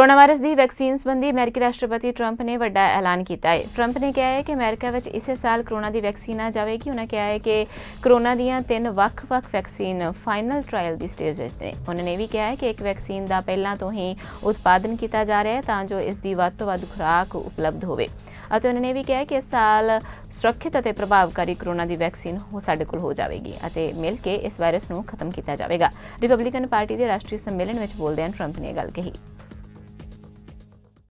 Corona virus दी vaccine संबंधी अमेरिकी राष्ट्रपति ट्रंप ने वड्डा ऐलान किया है। ट्रंप ने कहा है कि अमेरिका में इसे साल कोरोना की वैक्सीन आ जाएगी। उन्हें कहा है कि कोरोना दियां 3 ਵੱਖ-ਵੱਖ वैक्सीन फाइनल ट्रायल की स्टेज ने। उन्होंने भी कहा है कि एक वैक्सीन का पहला तो ही उत्पादन किया जा रहा है ताकि इसकी वध तो वध खुराक उपलब्ध हो। उन्होंने भी कहा कि इस साल सुरक्षित और प्रभावकारी कोरोना की वैक्सीन साढ़े कोल हो जाएगी और मिल के इस वायरस को खत्म किया जाएगा। रिपब्लिकन पार्टी के राष्ट्रीय सम्मेलन में बोलदे ट्रंप ने गल कही।